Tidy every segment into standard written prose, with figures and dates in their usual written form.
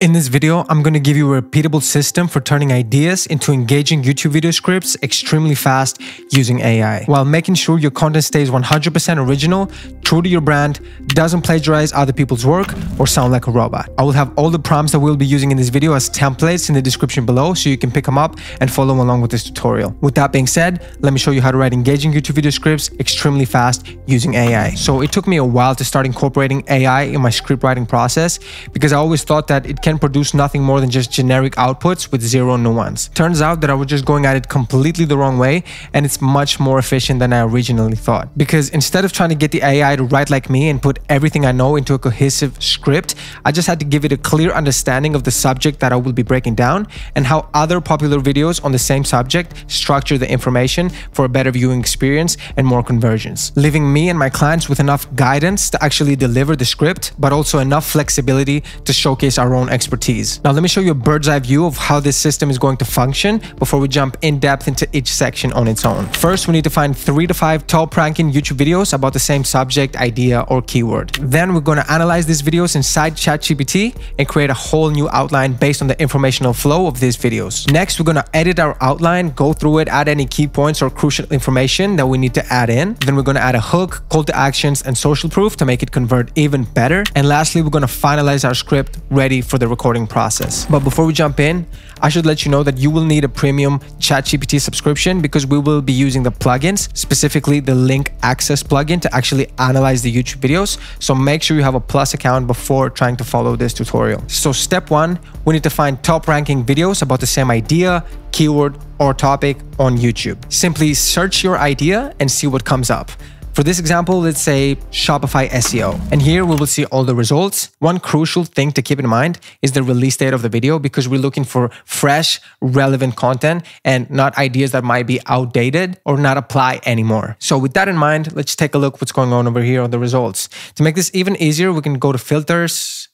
In this video, I'm going to give you a repeatable system for turning ideas into engaging YouTube video scripts extremely fast using AI, while making sure your content stays 100% original, true to your brand, doesn't plagiarize other people's work, or sound like a robot. I will have all the prompts that we'll be using in this video as templates in the description below, so you can pick them up and follow along with this tutorial. With that being said, let me show you how to write engaging YouTube video scripts extremely fast using AI. So it took me a while to start incorporating AI in my script writing process, because I always thought that it can produce nothing more than just generic outputs with zero nuance. Turns out that I was just going at it completely the wrong way, and it's much more efficient than I originally thought. Because instead of trying to get the AI to write like me and put everything I know into a cohesive script, I just had to give it a clear understanding of the subject that I will be breaking down and how other popular videos on the same subject structure the information for a better viewing experience and more conversions, leaving me and my clients with enough guidance to actually deliver the script, but also enough flexibility to showcase our own expertise. Now let me show you a bird's eye view of how this system is going to function before we jump in depth into each section on its own. First, we need to find 3 to 5 top ranking YouTube videos about the same subject, idea, or keyword. Then we're going to analyze these videos inside ChatGPT and create a whole new outline based on the informational flow of these videos. Next, we're going to edit our outline, go through it, add any key points or crucial information that we need to add in. Then we're going to add a hook, call to actions, and social proof to make it convert even better. And lastly, we're going to finalize our script ready for the recording process. But before we jump in, I should let you know that you will need a premium ChatGPT subscription, because we will be using the plugins, specifically the link access plugin, to actually analyze the YouTube videos. So make sure you have a Plus account before trying to follow this tutorial. So step one, we need to find top ranking videos about the same idea, keyword, or topic on YouTube. Simply search your idea and see what comes up. For this example, let's say Shopify SEO. And here we will see all the results. One crucial thing to keep in mind is the release date of the video, because we're looking for fresh, relevant content and not ideas that might be outdated or not apply anymore. So with that in mind, let's take a look what's going on over here on the results. To make this even easier, we can go to filters,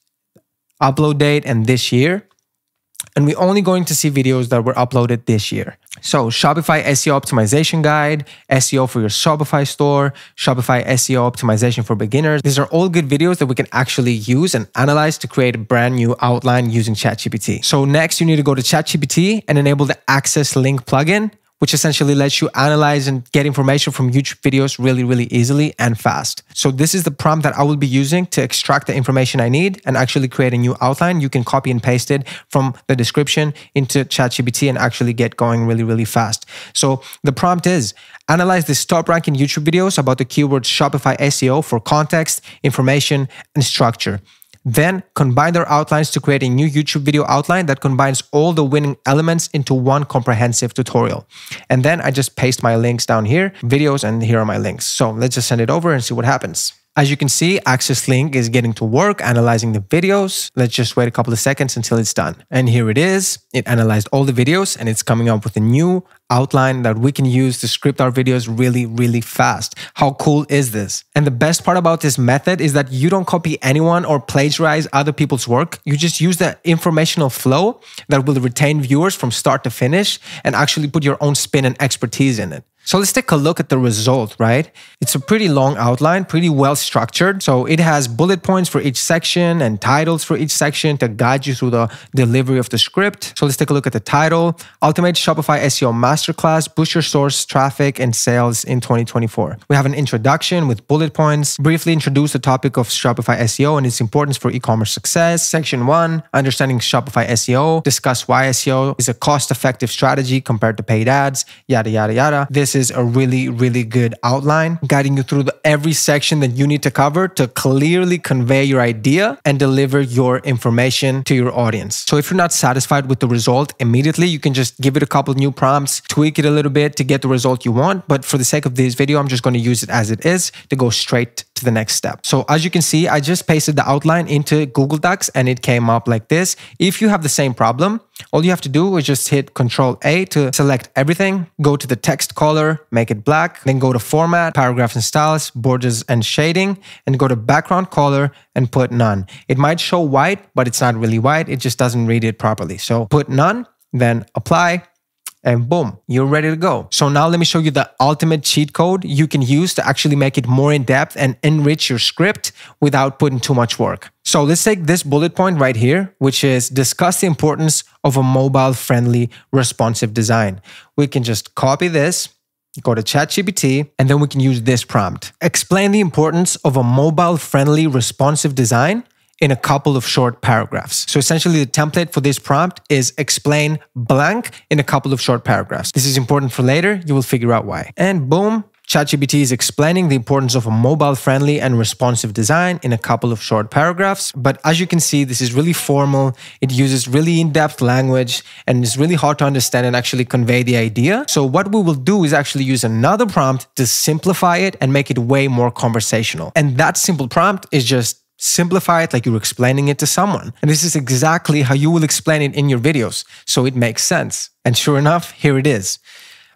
upload date, and this year. And we're only going to see videos that were uploaded this year. So Shopify SEO optimization guide, SEO for your Shopify store, Shopify SEO optimization for beginners. These are all good videos that we can actually use and analyze to create a brand new outline using ChatGPT. So next, you need to go to ChatGPT and enable the AccessLink plugin, which essentially lets you analyze and get information from YouTube videos really easily and fast. So this is the prompt that I will be using to extract the information I need and actually create a new outline. You can copy and paste it from the description into ChatGPT and actually get going really fast. So the prompt is: analyze the top ranking YouTube videos about the keyword Shopify SEO for context, information, and structure. Then combine their outlines to create a new YouTube video outline that combines all the winning elements into one comprehensive tutorial. And then I just paste my links down here, videos, and here are my links. So let's just send it over and see what happens. As you can see, AccessLink is getting to work analyzing the videos. Let's just wait a couple of seconds until it's done. And here it is. It analyzed all the videos and it's coming up with a new outline that we can use to script our videos really fast. How cool is this? And the best part about this method is that you don't copy anyone or plagiarize other people's work. You just use the informational flow that will retain viewers from start to finish and actually put your own spin and expertise in it. So let's take a look at the result, right? It's a pretty long outline, pretty well structured. So it has bullet points for each section and titles for each section to guide you through the delivery of the script. So let's take a look at the title: Ultimate Shopify SEO Masterclass, Boost Your Source Traffic and Sales in 2024. We have an introduction with bullet points, briefly introduce the topic of Shopify SEO and its importance for e-commerce success. Section 1, Understanding Shopify SEO, discuss why SEO is a cost-effective strategy compared to paid ads, yada, yada. This is a really good outline, guiding you through every section that you need to cover to clearly convey your idea and deliver your information to your audience. So if you're not satisfied with the result immediately, you can just give it a couple new prompts, tweak it a little bit to get the result you want. But for the sake of this video, I'm just going to use it as it is to go straight to the next step. So as you can see, I just pasted the outline into Google Docs and it came up like this. If you have the same problem, all you have to do is just hit Control-A to select everything, go to the text color, make it black, then go to Format, Paragraphs and Styles, Borders and Shading, and go to Background Color and put None. It might show white, but it's not really white. It just doesn't read it properly. So put None, then Apply, and boom, you're ready to go. So now let me show you the ultimate cheat code you can use to actually make it more in-depth and enrich your script without putting too much work. So let's take this bullet point right here, which is discuss the importance of a mobile-friendly responsive design. We can just copy this, go to ChatGPT, and then we can use this prompt. Explain the importance of a mobile-friendly responsive design in a couple of short paragraphs. So essentially the template for this prompt is explain blank in a couple of short paragraphs. This is important for later, you will figure out why. And boom, ChatGPT is explaining the importance of a mobile-friendly and responsive design in a couple of short paragraphs. But as you can see, this is really formal. It uses really in-depth language and it's really hard to understand and actually convey the idea. So what we will do is actually use another prompt to simplify it and make it way more conversational. And that simple prompt is just simplify it like you're explaining it to someone. And this is exactly how you will explain it in your videos. So it makes sense. And sure enough, here it is.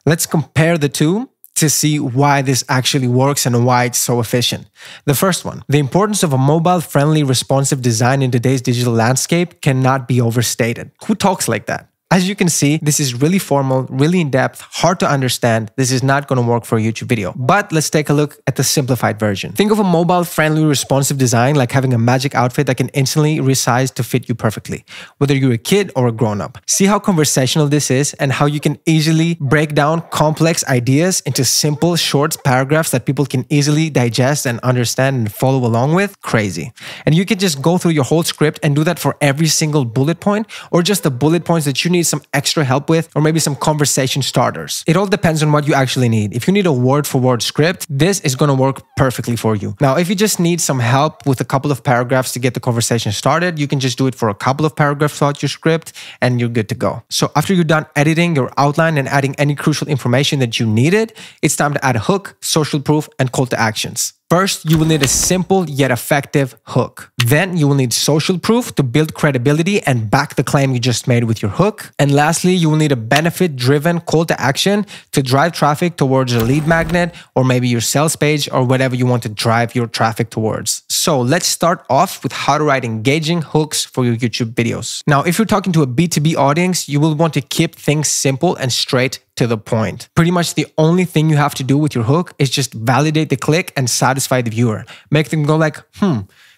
Let's compare the two to see why this actually works and why it's so efficient. The first one, the importance of a mobile-friendly responsive design in today's digital landscape cannot be overstated. Who talks like that? As you can see, this is really formal, really in-depth, hard to understand. This is not going to work for a YouTube video. But let's take a look at the simplified version. Think of a mobile-friendly responsive design like having a magic outfit that can instantly resize to fit you perfectly, whether you're a kid or a grown-up. See how conversational this is and how you can easily break down complex ideas into simple, short paragraphs that people can easily digest and understand and follow along with? Crazy. And you can just go through your whole script and do that for every single bullet point or just the bullet points that you need some extra help with, or maybe some conversation starters. It all depends on what you actually need. If you need a word-for-word script, this is going to work perfectly for you. Now, if you just need some help with a couple of paragraphs to get the conversation started, you can just do it for a couple of paragraphs throughout your script and you're good to go. So after you're done editing your outline and adding any crucial information that you needed, it's time to add a hook, social proof, and call to actions. First, you will need a simple yet effective hook. Then you will need social proof to build credibility and back the claim you just made with your hook. And lastly, you will need a benefit-driven call to action to drive traffic towards your lead magnet or maybe your sales page or whatever you want to drive your traffic towards. So let's start off with how to write engaging hooks for your YouTube videos. Now, if you're talking to a B2B audience, you will want to keep things simple and straight to the point. Pretty much the only thing you have to do with your hook is just validate the click and satisfy the viewer. Make them go like,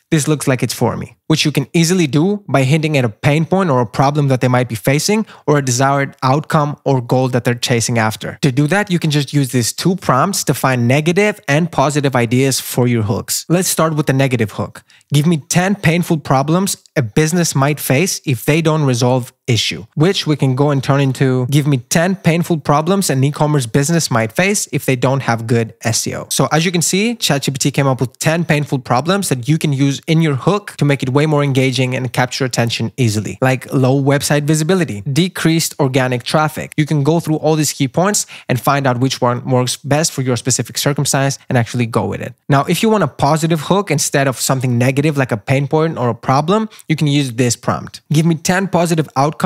this looks like it's for me, which you can easily do by hinting at a pain point or a problem that they might be facing or a desired outcome or goal that they're chasing after. To do that, you can just use these two prompts to find negative and positive ideas for your hooks. Let's start with the negative hook. Give me 10 painful problems a business might face if they don't resolve issue, which we can go and turn into give me 10 painful problems an e-commerce business might face if they don't have good SEO. So as you can see, ChatGPT came up with 10 painful problems that you can use in your hook to make it way more engaging and capture attention easily, like low website visibility, decreased organic traffic. You can go through all these key points and find out which one works best for your specific circumstance and actually go with it. Now, if you want a positive hook instead of something negative like a pain point or a problem, you can use this prompt. Give me 10 positive outcomes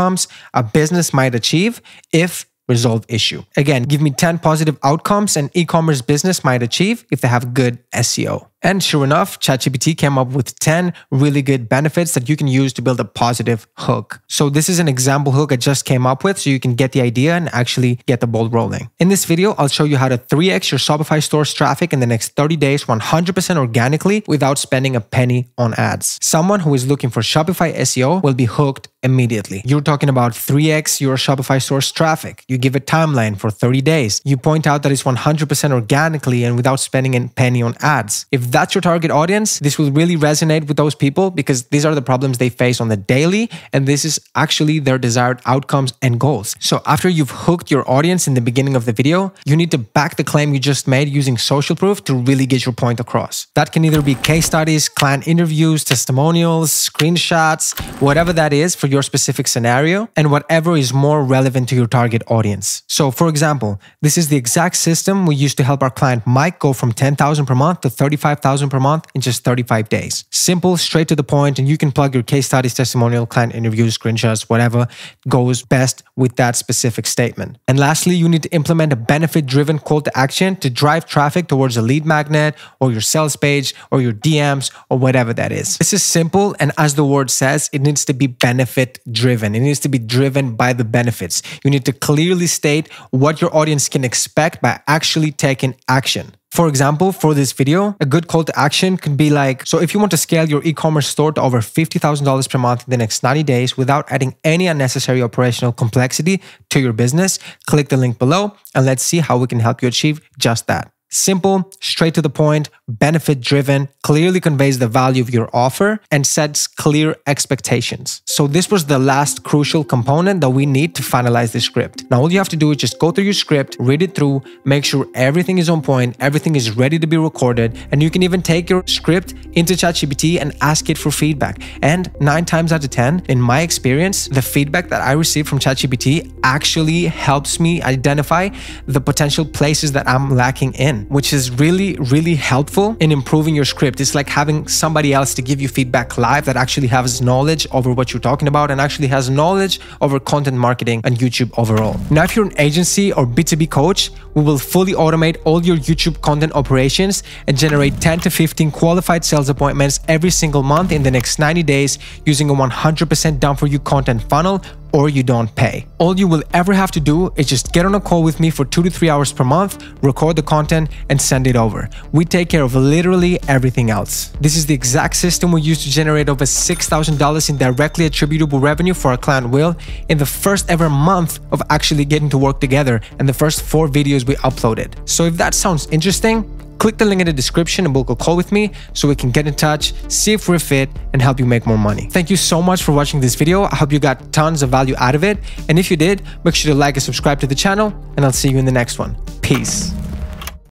a business might achieve if resolve issue. Again, give me 10 positive outcomes an e-commerce business might achieve if they have good SEO. And sure enough, ChatGPT came up with 10 really good benefits that you can use to build a positive hook. So this is an example hook I just came up with so you can get the idea and actually get the ball rolling. In this video, I'll show you how to 3x your Shopify store's traffic in the next 30 days 100% organically without spending a penny on ads. Someone who is looking for Shopify SEO will be hooked immediately. You're talking about 3x your Shopify store's traffic. You give a timeline for 30 days. You point out that it's 100% organically and without spending a penny on ads. If that's your target audience, this will really resonate with those people because these are the problems they face on the daily and this is actually their desired outcomes and goals. So after you've hooked your audience in the beginning of the video, you need to back the claim you just made using social proof to really get your point across. That can either be case studies, client interviews, testimonials, screenshots, whatever that is for your specific scenario and whatever is more relevant to your target audience. So for example, this is the exact system we used to help our client Mike go from $10,000 per month to $35,000 per month in just 35 days. Simple, straight to the point, and you can plug your case studies, testimonial, client interviews, screenshots, whatever goes best with that specific statement. And lastly, you need to implement a benefit-driven call to action to drive traffic towards a lead magnet or your sales page or your DMs or whatever that is. This is simple, and as the word says, it needs to be benefit benefit driven. It needs to be driven by the benefits. You need to clearly state what your audience can expect by actually taking action. For example, for this video, a good call to action could be like, so if you want to scale your e-commerce store to over $50,000 per month in the next 90 days without adding any unnecessary operational complexity to your business, click the link below and let's see how we can help you achieve just that. Simple, straight to the point, benefit-driven, clearly conveys the value of your offer and sets clear expectations. So this was the last crucial component that we need to finalize the script. Now all you have to do is just go through your script, read it through, make sure everything is on point, everything is ready to be recorded, and you can even take your script into ChatGPT and ask it for feedback. And 9 times out of 10, in my experience, the feedback that I receive from ChatGPT actually helps me identify the potential places that I'm lacking in, which is really, really helpful in improving your script. It's like having somebody else to give you feedback live that actually has knowledge over what you're talking about and actually has knowledge over content marketing and YouTube overall. Now, if you're an agency or B2B coach, we will fully automate all your YouTube content operations and generate 10 to 15 qualified sales appointments every single month in the next 90 days using a 100% done for you content funnel, or you don't pay. All you will ever have to do is just get on a call with me for 2 to 3 hours per month, record the content and send it over. We take care of literally everything else. This is the exact system we used to generate over $6,000 in directly attributable revenue for our client Will in the first ever month of actually getting to work together and the first 4 videos we uploaded. So if that sounds interesting, click the link in the description and book a call with me so we can get in touch, see if we're fit, and help you make more money. Thank you so much for watching this video. I hope you got tons of value out of it. And if you did, make sure to like and subscribe to the channel, and I'll see you in the next one. Peace.